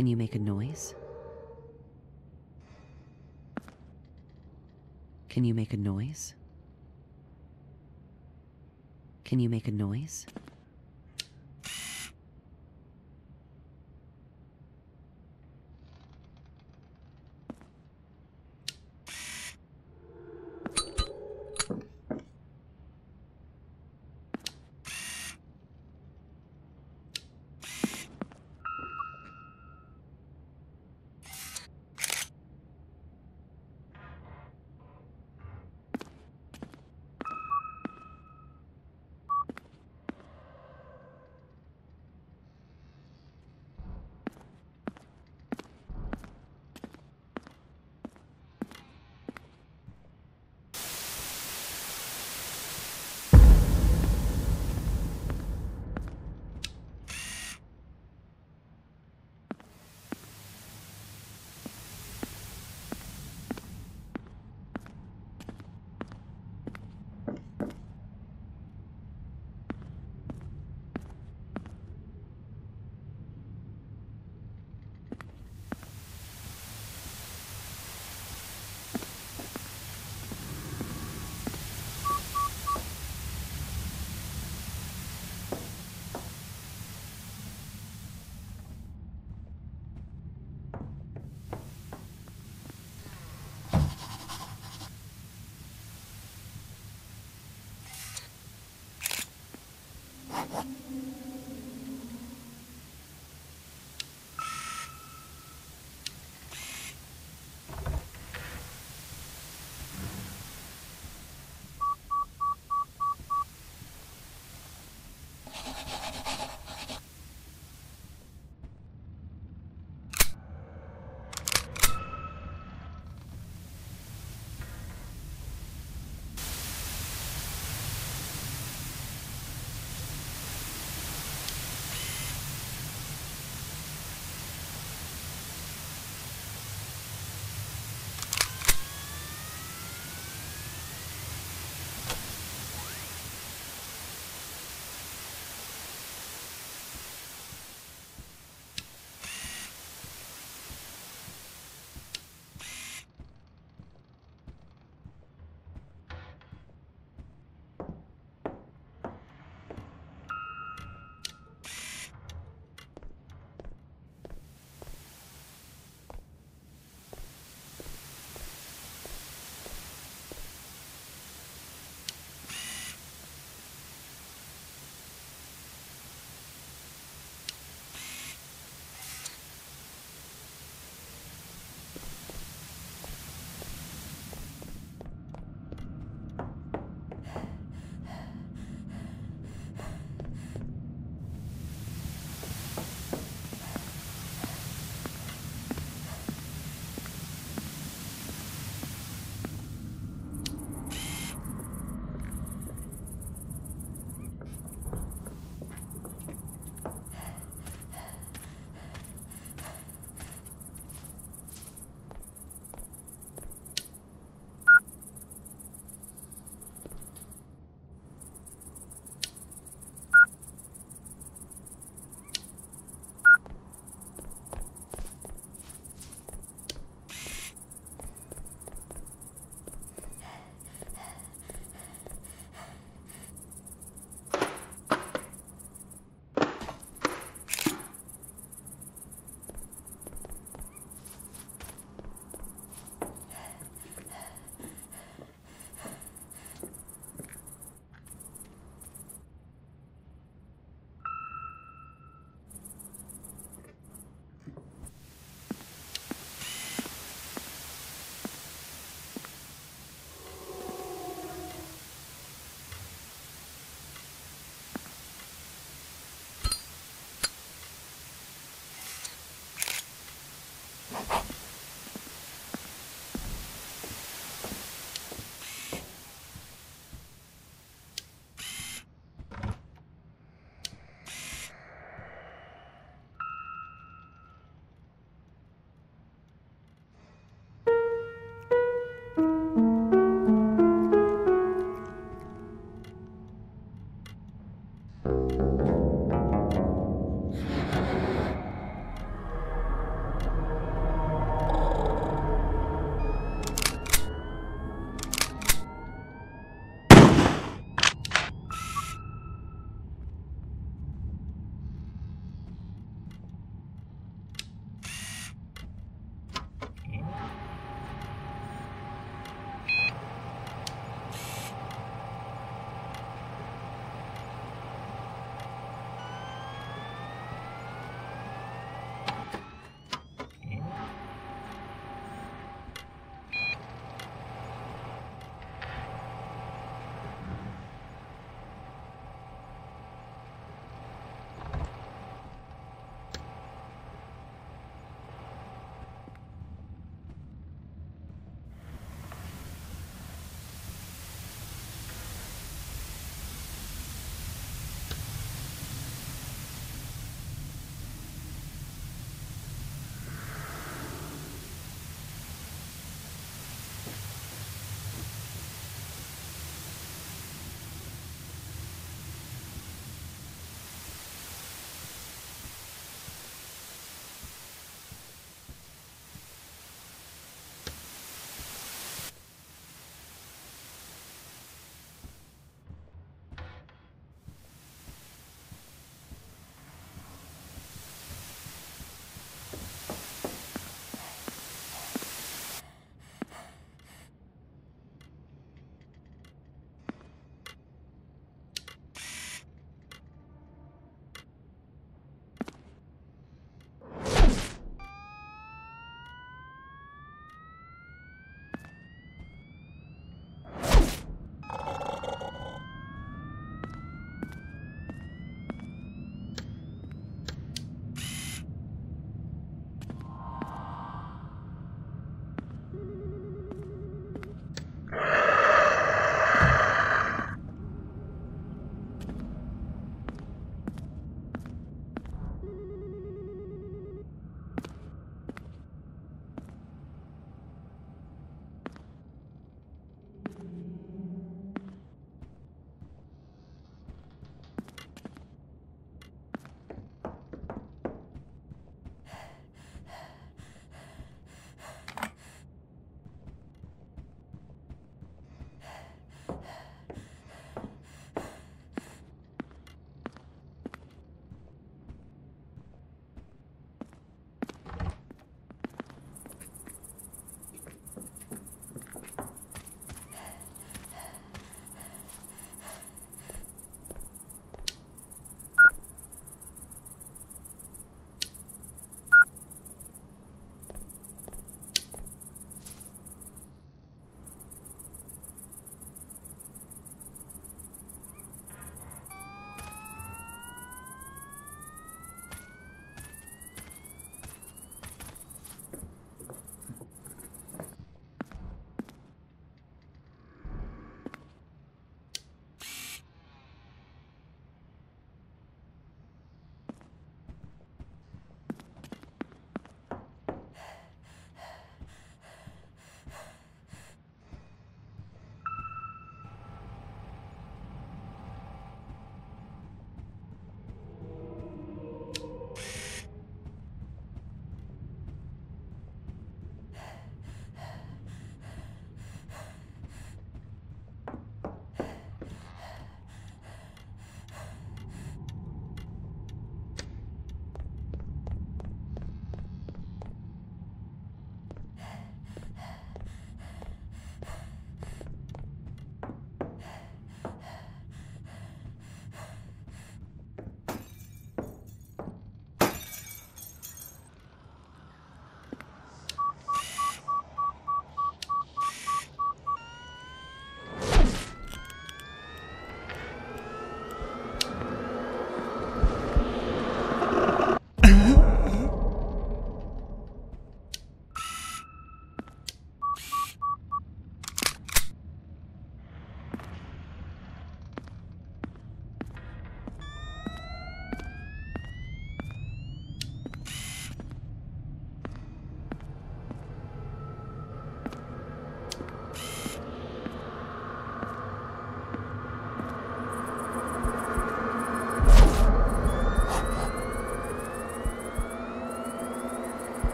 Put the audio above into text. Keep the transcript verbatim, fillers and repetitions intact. Can you make a noise? Can you make a noise? Can you make a noise? Okay.